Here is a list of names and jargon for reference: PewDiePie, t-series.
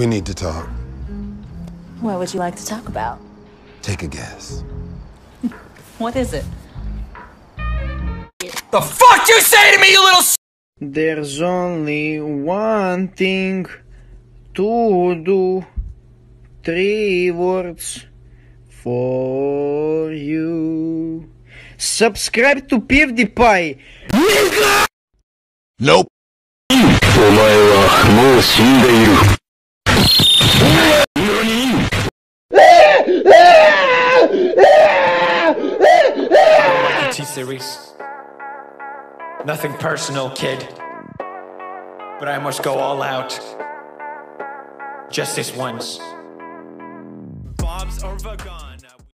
We need to talk. What would you like to talk about? Take a guess. What is it? The fuck you say to me, you little s***? There's only one thing to do. 3 words for you. Subscribe to PewDiePie. Nope. T-Series. Nothing personal, kid. But I must go all out. Just this once. Bob's or Vagon.